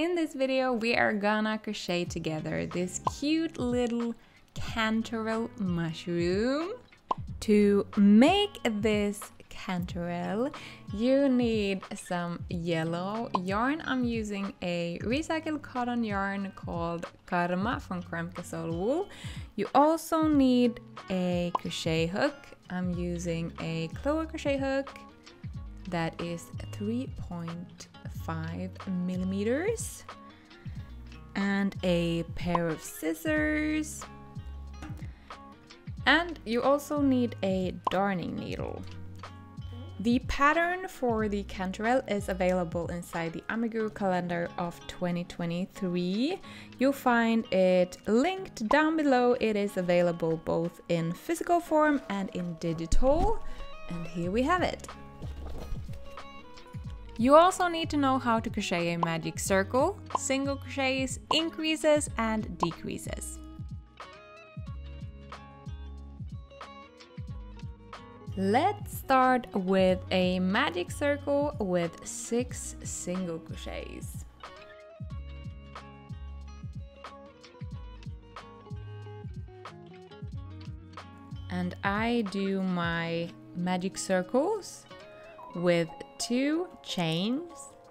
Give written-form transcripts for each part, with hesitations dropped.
in this video we are gonna crochet together this cute little chanterelle mushroom. To make this chanterelle you need some yellow yarn. I'm using a recycled cotton yarn called Karma from Kremke Solwool. You also need a crochet hook. I'm using a Chloe crochet hook that is 3.5 millimeters, and a pair of scissors. And you also need a darning needle. The pattern for the chanterelle is available inside the Amigurumi Calendar of 2023. You'll find it linked down below. It is available both in physical form and in digital. And here we have it. You also need to know how to crochet a magic circle, single crochets, increases and decreases. Let's start with a magic circle with 6 single crochets. And I do my magic circles with 2 chains,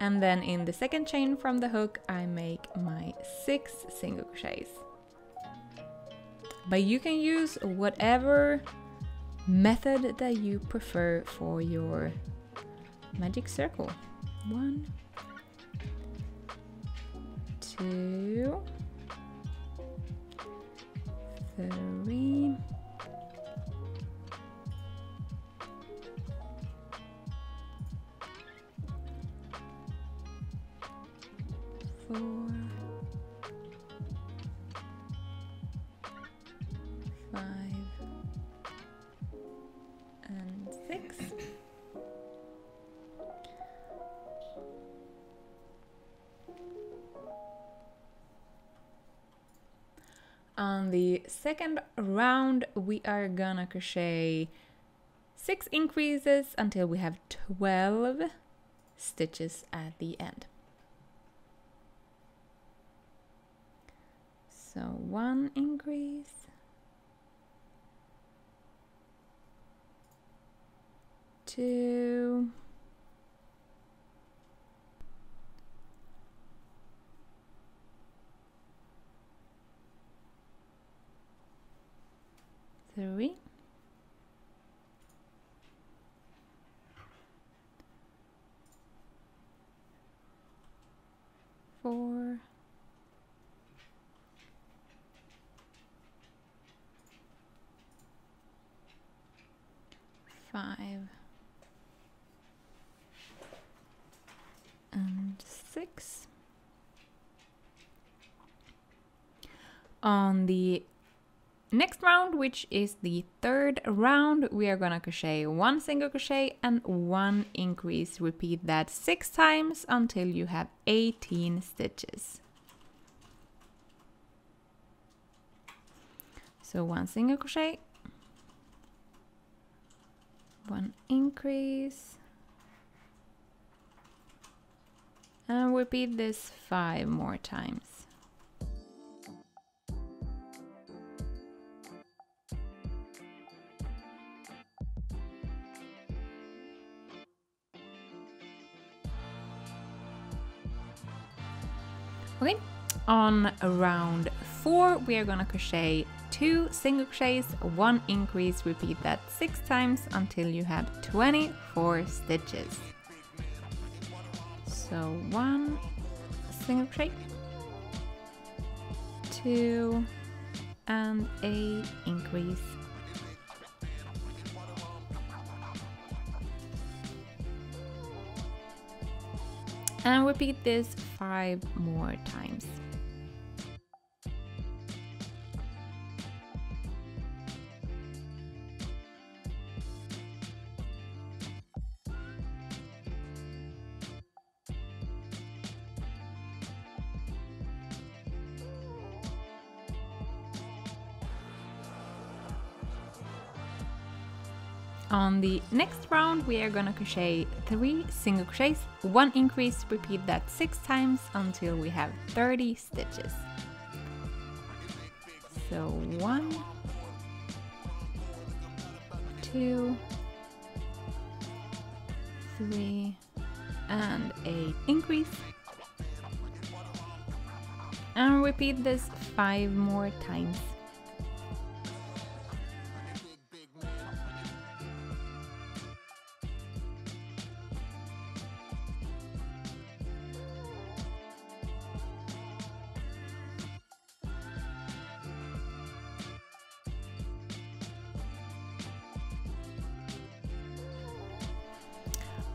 and then in the second chain from the hook I make my 6 single crochets. But you can use whatever method that you prefer for your magic circle. 1, 2, 3, 4, 5, and 6. On the second round we are gonna crochet 6 increases until we have 12 stitches at the end. So 1 increase, 2, 3, 4. Five and 6. On the next round, which is the third round, we are gonna crochet 1 single crochet and 1 increase. Repeat that 6 times until you have 18 stitches. So 1 single crochet, 1 increase, and repeat this 5 more times. Okay, on round 4 we are gonna crochet 2 single crochets, 1 increase, repeat that 6 times until you have 24 stitches. So 1 single crochet, 2 and a increase, and repeat this 5 more times. on the next round we are gonna crochet 3 single crochets, 1 increase, repeat that 6 times until we have 30 stitches. So 1, 2, 3 and 8 increase, and repeat this 5 more times.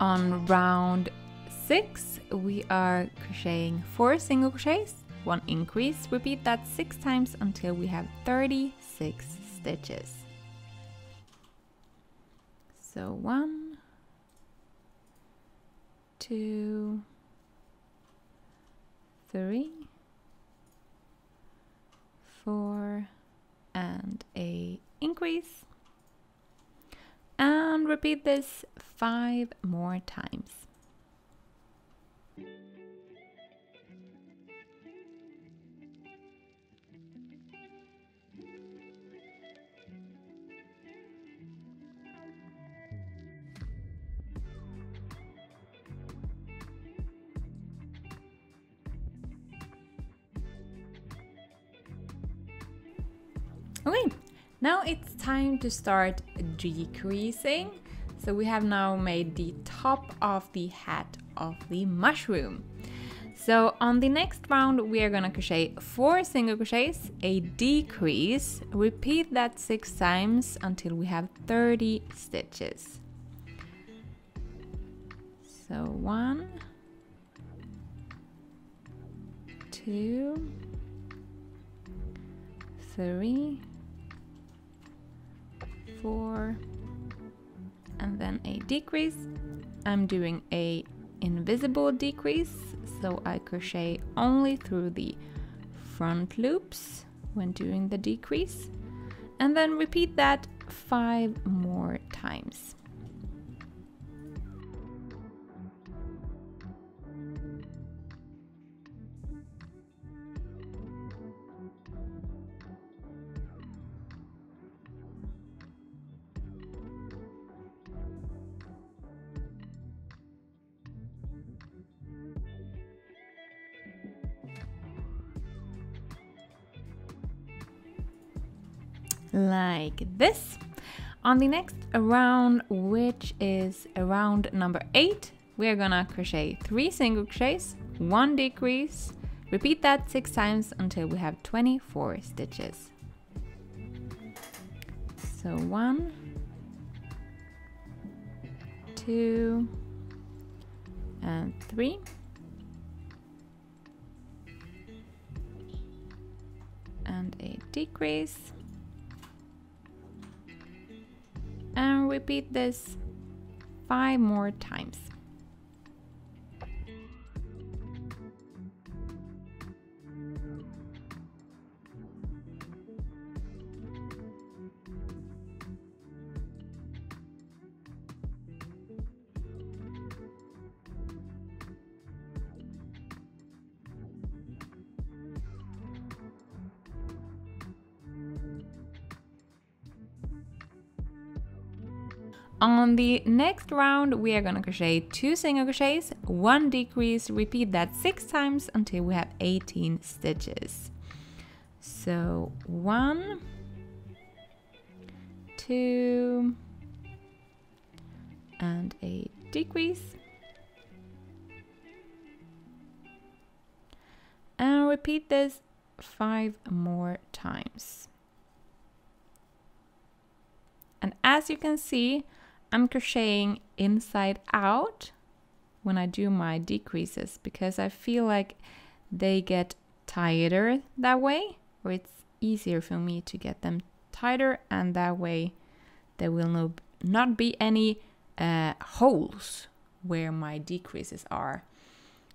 On round 6 we are crocheting 4 single crochets, 1 increase, repeat that 6 times until we have 36 stitches. So 1, 2, 3, 4 and 8 increase. And repeat this 5 more times. Okay. Now it's time to start decreasing. So we have now made the top of the hat of the mushroom. So on the next round we are gonna crochet 4 single crochets, a decrease, repeat that 6 times until we have 30 stitches. So 1, 2, 3, 4 and then a decrease. I'm doing a invisible decrease, so I crochet only through the front loops when doing the decrease, and then repeat that 5 more times. Like this. On the next round, which is round number 8, we're gonna crochet 3 single crochets, 1 decrease, repeat that 6 times until we have 24 stitches. So 1, 2 and 3 and a decrease. And repeat this 5 more times. On the next round we are gonna crochet 2 single crochets, 1 decrease, repeat that 6 times until we have 18 stitches. So 1, 2 and a decrease, and repeat this 5 more times. And as you can see, I'm crocheting inside out when I do my decreases, because I feel like they get tighter that way, or it's easier for me to get them tighter, and that way there will not be any holes where my decreases are.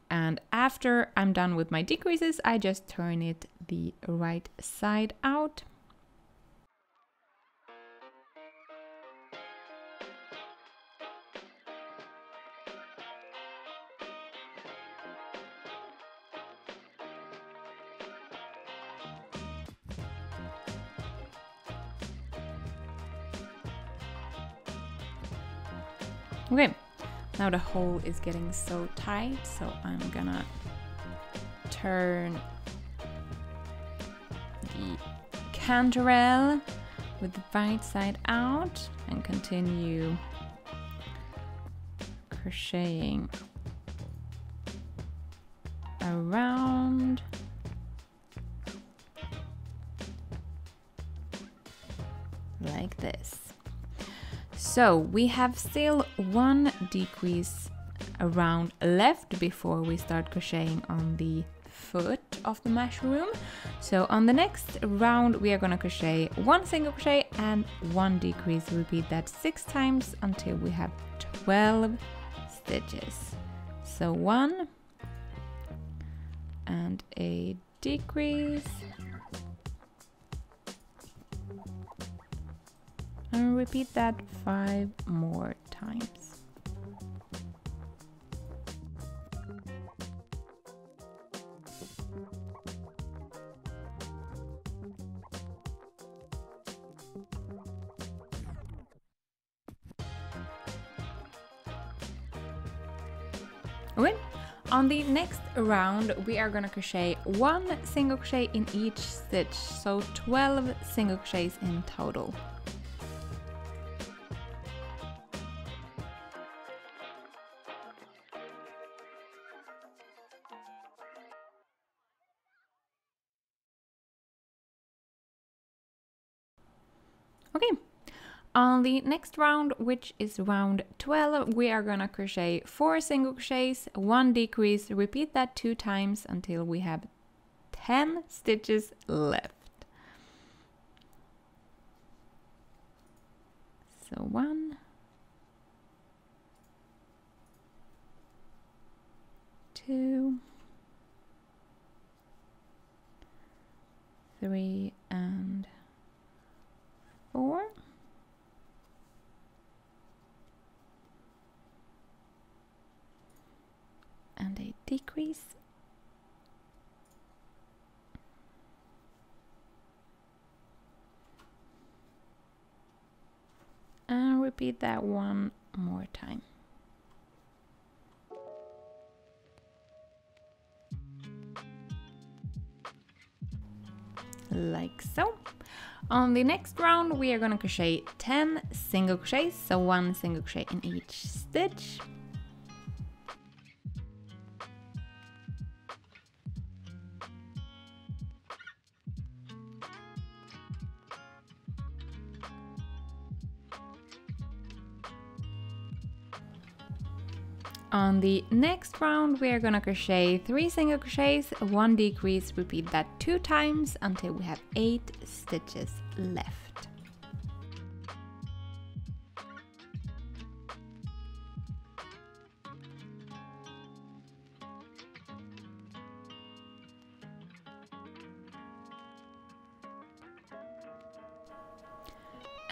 And after I'm done with my decreases, I just turn it the right side out. Okay, now the hole is getting so tight, so I'm gonna turn the chanterelle with the right side out and continue crocheting around. Like this. So we have still one decrease around left before we start crocheting on the foot of the mushroom. So on the next round we are going to crochet one single crochet and one decrease. Repeat that 6 times until we have 12 stitches. So 1 and a decrease. And repeat that 5 more times. Okay, on the next round we are gonna crochet one single crochet in each stitch, so 12 single crochets in total. Okay, on the next round, which is round 12, we are gonna crochet 4 single crochets, 1 decrease, repeat that 2 times until we have 10 stitches left. So 1, 2, 3, and 4. And a decrease. And repeat that 1 more time. Like so. On the next round we are going to crochet 10 single crochets, so 1 single crochet in each stitch. On the next round we are going to crochet 3 single crochets, 1 decrease, repeat that 2 times until we have 8 stitches left.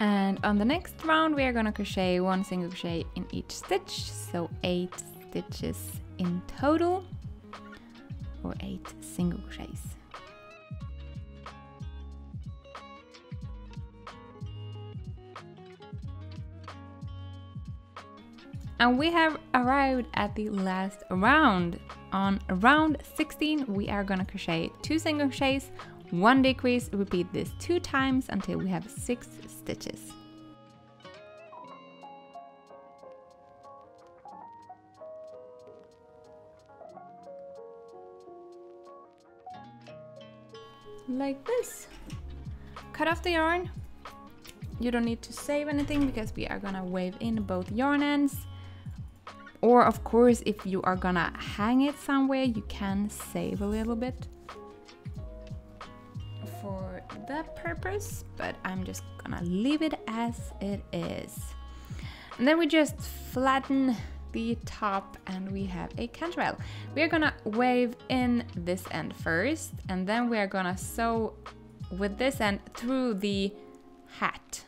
And on the next round we are going to crochet 1 single crochet in each stitch, so 8 stitches in total, or 8 single crochets. And we have arrived at the last round. On round 16 we are going to crochet 2 single crochets, 1 decrease, repeat this 2 times until we have 6 stitches. Like this. Cut off the yarn. You don't need to save anything because we are gonna wave in both yarn ends. Or of course, if you are gonna hang it somewhere, you can save a little bit for that purpose, but I'm just gonna leave it as it is. And then we just flatten the top and we have a chanterelle. We're gonna wave in this end first, and then we're gonna sew with this end through the hat,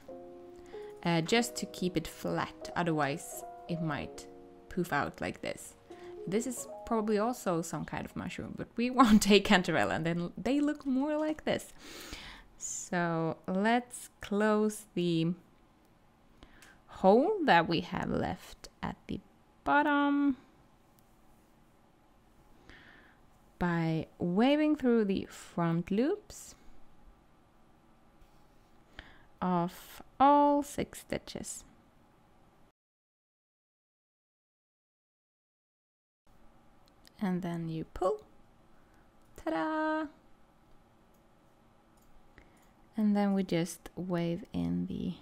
just to keep it flat, otherwise it might poof out like this. This is probably also some kind of mushroom, but we want a chanterelle and then they look more like this. So let's close the hole that we have left at the bottom by waving through the front loops of all 6 stitches. And then you pull, ta-da! And then we just wave in the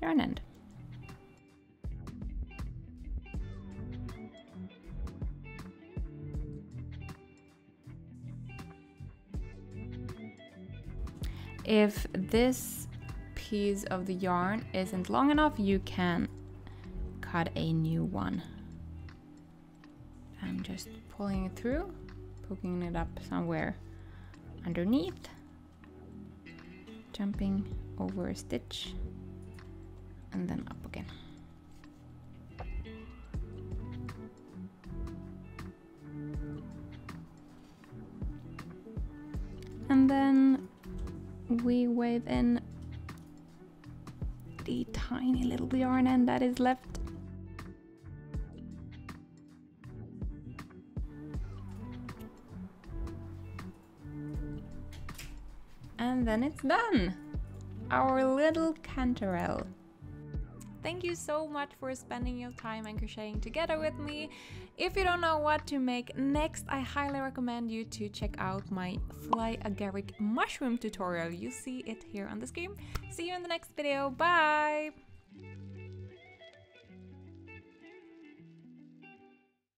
yarn end. If this piece of the yarn isn't long enough, you can cut a new one. I'm just pulling it through, poking it up somewhere underneath, jumping over a stitch, and then up again. And then we wave in the tiny little yarn end that is left. And then it's done! Our little chanterelle. Thank you so much for spending your time and crocheting together with me. If you don't know what to make next, I highly recommend you to check out my Fly Agaric mushroom tutorial. You see it here on the screen. See you in the next video. Bye!